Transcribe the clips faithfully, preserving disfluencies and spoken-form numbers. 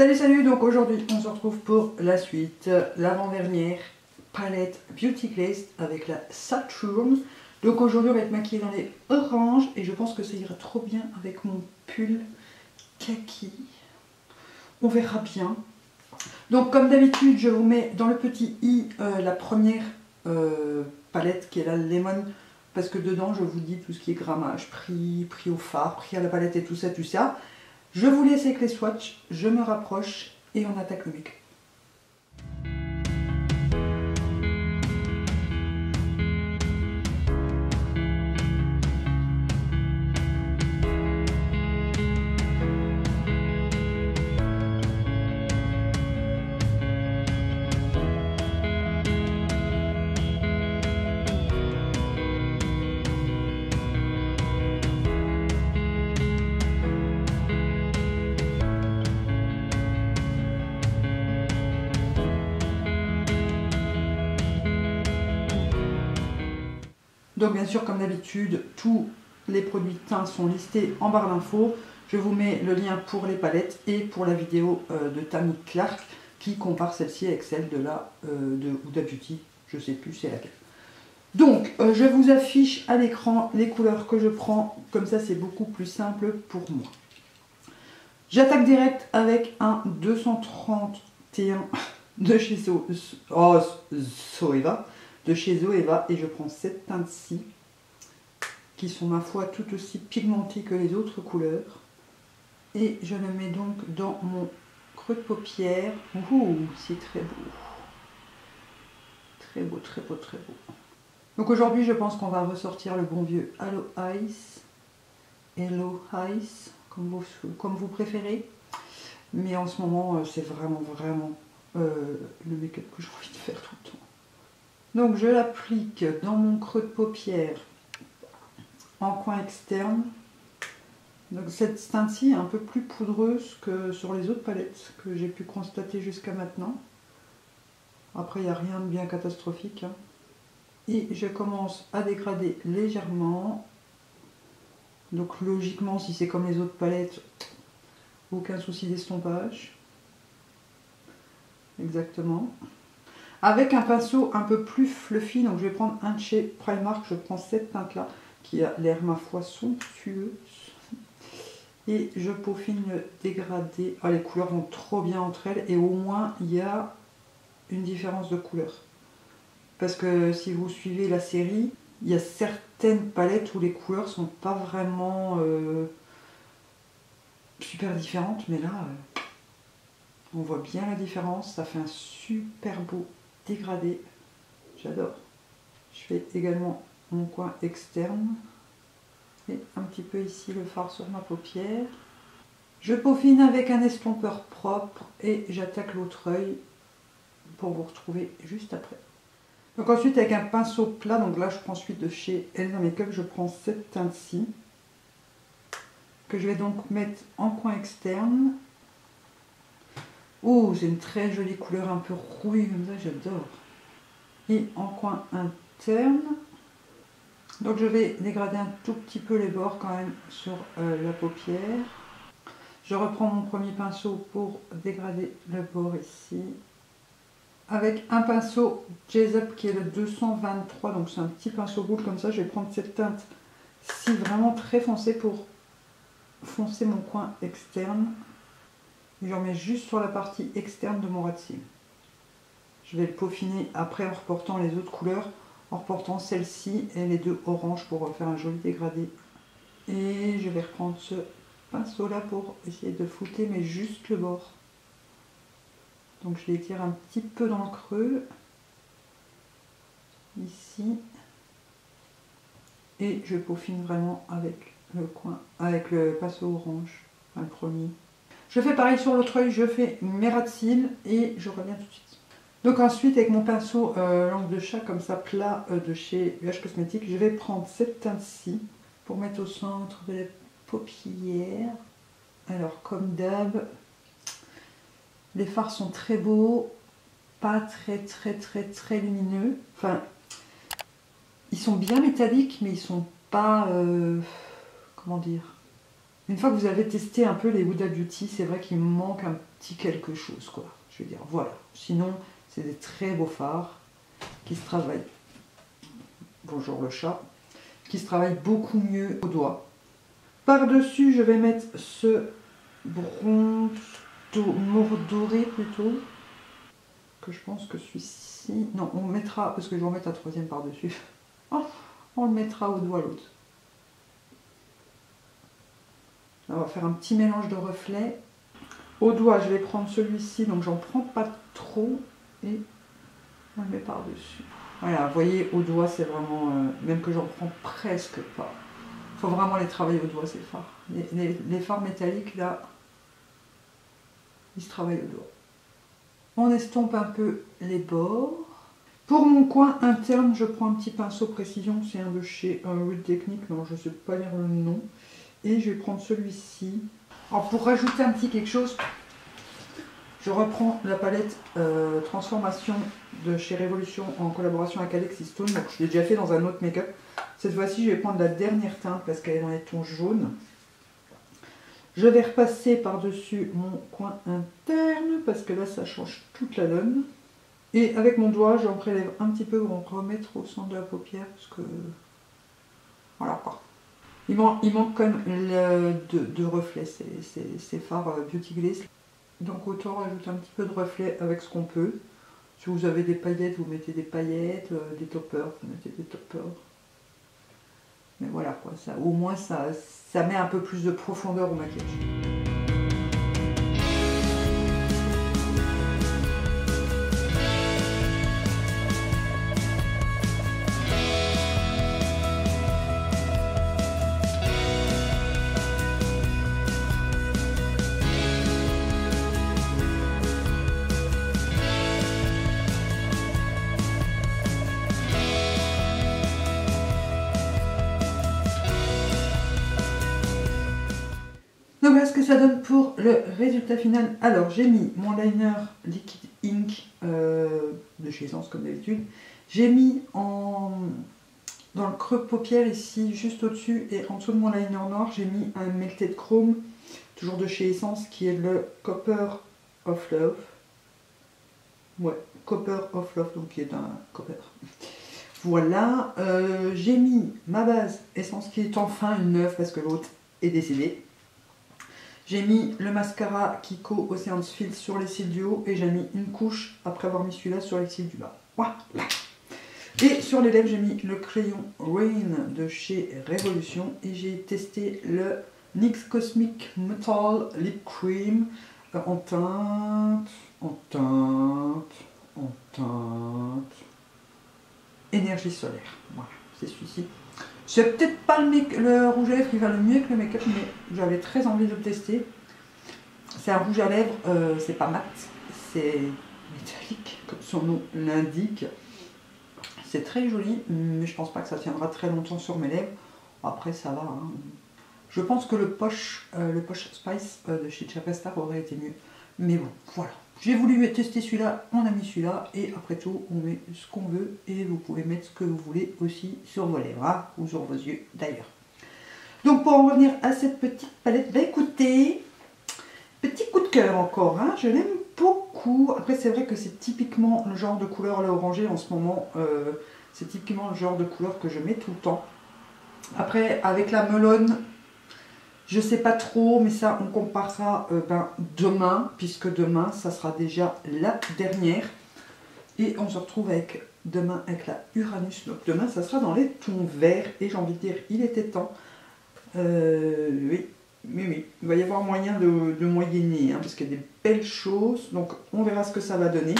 Salut salut, donc aujourd'hui on se retrouve pour la suite, l'avant-dernière palette Beauty Glazed avec la Saturne. Donc aujourd'hui on va être maquillée dans les oranges et je pense que ça ira trop bien avec mon pull kaki. On verra bien. Donc comme d'habitude je vous mets dans le petit i euh, la première euh, palette qui est la Lemon, parce que dedans je vous dis tout ce qui est grammage, prix, prix au fard, prix à la palette et tout ça, tout ça. Je vous laisse avec les swatchs, je me rapproche et on attaque le make-up. Donc bien sûr, comme d'habitude, tous les produits teints sont listés en barre d'infos. Je vous mets le lien pour les palettes et pour la vidéo euh, de Tammi Clarke qui compare celle-ci avec celle de la euh, de Huda Beauty. Je sais plus c'est laquelle. Donc euh, je vous affiche à l'écran les couleurs que je prends. Comme ça, c'est beaucoup plus simple pour moi. J'attaque direct avec un deux cent trente et un de chez so oh, Zoéva. de chez Zoéva, et je prends cette teinte-ci qui sont ma foi tout aussi pigmentées que les autres couleurs, et je le mets donc dans mon creux de paupière. Ouh, c'est très beau, très beau, très beau, très beau. Donc aujourd'hui je pense qu'on va ressortir le bon vieux Hello Eyes, Hello Eyes, comme vous, comme vous préférez, mais en ce moment c'est vraiment vraiment euh, le make-up que j'ai envie de faire tout le temps. Donc je l'applique dans mon creux de paupière en coin externe. Donc cette teinte-ci est un peu plus poudreuse que sur les autres palettes que j'ai pu constater jusqu'à maintenant. Après il n'y a rien de bien catastrophique, hein. Et je commence à dégrader légèrement. Donc logiquement, si c'est comme les autres palettes, aucun souci d'estompage. Exactement. Avec un pinceau un peu plus fluffy, donc je vais prendre un de chez Primark, je prends cette teinte-là, qui a l'air ma foi somptueuse. Et je peaufine le dégradé. Ah, les couleurs vont trop bien entre elles, et au moins il y a une différence de couleur. Parce que si vous suivez la série, il y a certaines palettes où les couleurs sont pas vraiment euh, super différentes, mais là, euh, on voit bien la différence, ça fait un super beau dégradé, j'adore. Je fais également mon coin externe et un petit peu ici le fard sur ma paupière. Je peaufine avec un estompeur propre et j'attaque l'autre œil pour vous retrouver juste après. Donc ensuite avec un pinceau plat, donc là je prends celui de chez Elsa Makeup, je prends cette teinte-ci que je vais donc mettre en coin externe. Oh, c'est une très jolie couleur un peu rouille, comme ça, j'adore. Et en coin interne. Donc je vais dégrader un tout petit peu les bords quand même sur euh, la paupière. Je reprends mon premier pinceau pour dégrader le bord ici. Avec un pinceau Jazz-Up qui est le deux cent vingt-trois, donc c'est un petit pinceau boule comme ça. Je vais prendre cette teinte-ci vraiment très foncée pour foncer mon coin externe. Je remets juste sur la partie externe de mon ras de cils. Je vais le peaufiner après en reportant les autres couleurs, en reportant celle-ci et les deux oranges pour faire un joli dégradé. Et je vais reprendre ce pinceau-là pour essayer de flouter, mais juste le bord. Donc je l'étire un petit peu dans le creux. Ici. Et je peaufine vraiment avec le coin, avec le pinceau orange, enfin le premier. Je fais pareil sur l'autre œil, je fais mes ras de cils et je reviens tout de suite. Donc ensuite avec mon pinceau euh, langue de chat comme ça plat euh, de chez U H Cosmétiques, je vais prendre cette teinte-ci pour mettre au centre de la paupière. Alors comme d'hab, les fards sont très beaux, pas très très très très lumineux. Enfin, ils sont bien métalliques mais ils sont pas, euh, comment dire, Une fois que vous avez testé un peu les Huda Beauty, c'est vrai qu'il manque un petit quelque chose, quoi. Je veux dire, voilà. Sinon, c'est des très beaux fards qui se travaillent. Bonjour le chat. Qui se travaillent beaucoup mieux au doigt. Par-dessus, je vais mettre ce bronze doré plutôt. Que je pense que celui-ci... Non, on mettra... Parce que je vais en mettre un troisième par-dessus. Oh, on le mettra au doigt l'autre. On va faire un petit mélange de reflets. Au doigt, je vais prendre celui-ci, donc j'en prends pas trop. Et on le met par-dessus. Voilà, vous voyez, au doigt, c'est vraiment... Euh, même que j'en prends presque pas. Il faut vraiment les travailler au doigt, ces fards. Les, les, les fards métalliques, là, ils se travaillent au doigt. On estompe un peu les bords. Pour mon coin interne, je prends un petit pinceau précision. C'est un de chez euh, Real Technique, non, je ne sais pas lire le nom. Et je vais prendre celui-ci. Alors pour rajouter un petit quelque chose, je reprends la palette euh, Transformation de chez Révolution en collaboration avec Alexis Stone. Donc je l'ai déjà fait dans un autre make-up. Cette fois-ci, je vais prendre la dernière teinte parce qu'elle est dans les tons jaunes. Je vais repasser par-dessus mon coin interne parce que là, ça change toute la donne. Et avec mon doigt, j'en prélève un petit peu pour en remettre au centre de la paupière parce que... Voilà quoi. Il manque, il manque quand même le, de, de reflets, ces fards Beauty Glazed. Donc autant rajouter un petit peu de reflets avec ce qu'on peut. Si vous avez des paillettes, vous mettez des paillettes, euh, des toppers, vous mettez des toppers. Mais voilà quoi, ça, au moins ça, ça met un peu plus de profondeur au maquillage. Voilà ce que ça donne pour le résultat final. Alors j'ai mis mon liner liquid ink euh, de chez Essence comme d'habitude. J'ai mis en dans le creux de paupière ici juste au-dessus et en dessous de mon liner noir, j'ai mis un melted chrome, toujours de chez Essence, qui est le Copper of Love. Ouais, Copper of Love, donc qui est un copper. Voilà, euh, j'ai mis ma base Essence qui est enfin une neuve parce que l'autre est décédée. J'ai mis le mascara Kiko Ocean's Field sur les cils du haut et j'ai mis une couche après avoir mis celui-là sur les cils du bas. Voilà. Et sur les lèvres, j'ai mis le crayon Rain de chez Révolution et j'ai testé le N Y X Cosmic Metal Lip Cream en teinte, en teinte, en teinte, Énergie solaire. Voilà, c'est celui-ci. C'est peut-être pas le, le rouge à lèvres qui va le mieux que le make-up, mais j'avais très envie de le tester. C'est un rouge à lèvres, euh, c'est pas mat, c'est métallique, comme son nom l'indique. C'est très joli, mais je pense pas que ça tiendra très longtemps sur mes lèvres. Après, ça va. Hein. Je pense que le poche, euh, le poche Spice euh, de chez Chapa Star aurait été mieux. Mais bon, voilà. J'ai voulu tester celui-là, on a mis celui-là, et après tout, on met ce qu'on veut, et vous pouvez mettre ce que vous voulez aussi sur vos lèvres, hein, ou sur vos yeux d'ailleurs. Donc pour en revenir à cette petite palette, bah écoutez, petit coup de cœur encore, hein, je l'aime beaucoup. Après c'est vrai que c'est typiquement le genre de couleur, là, orangée en ce moment, euh, c'est typiquement le genre de couleur que je mets tout le temps. Après, avec la melone... Je sais pas trop, mais ça on comparera euh, ben, demain, puisque demain ça sera déjà la dernière. Et on se retrouve avec demain avec la Uranus. Donc demain ça sera dans les tons verts. Et j'ai envie de dire, il était temps. Euh, oui, oui, oui. Il va y avoir moyen de, de moyenner, hein, parce qu'il y a des belles choses. Donc on verra ce que ça va donner.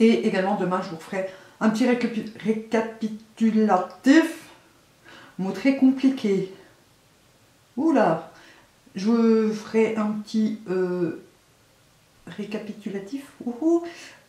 Et également demain je vous ferai un petit récapi- récapitulatif. Mot très compliqué. Oula, je ferai un petit euh, récapitulatif ouhou,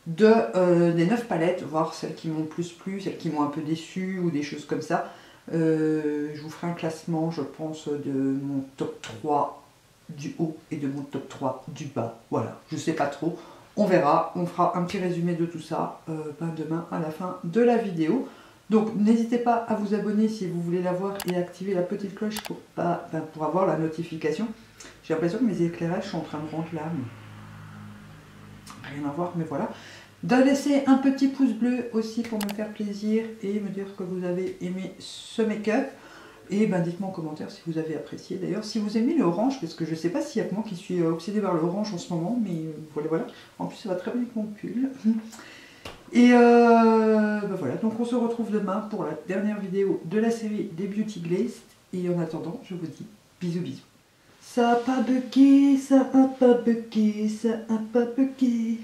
de, euh, des neuf palettes, voir celles qui m'ont le plus plu, celles qui m'ont un peu déçu ou des choses comme ça. Euh, je vous ferai un classement, je pense, de mon top trois du haut et de mon top trois du bas. Voilà, je sais pas trop, on verra, on fera un petit résumé de tout ça euh, ben demain à la fin de la vidéo. Donc n'hésitez pas à vous abonner si vous voulez la voir et activer la petite cloche pour, pas, ben, pour avoir la notification. J'ai l'impression que mes éclairages sont en train de rendre là. Rien à voir, mais voilà. De laisser un petit pouce bleu aussi pour me faire plaisir et me dire que vous avez aimé ce make-up. Et ben dites-moi en commentaire si vous avez apprécié. D'ailleurs, si vous aimez l'orange, parce que je ne sais pas s'il y a que moi qui suis obsédée par l'orange en ce moment, mais voilà, voilà. En plus, ça va très bien avec mon pull. Et euh, ben voilà, donc on se retrouve demain pour la dernière vidéo de la série des Beauty Glazed. Et en attendant, je vous dis bisous bisous. Ça a pas bugué, ça a pas bugué, ça a pas bugué.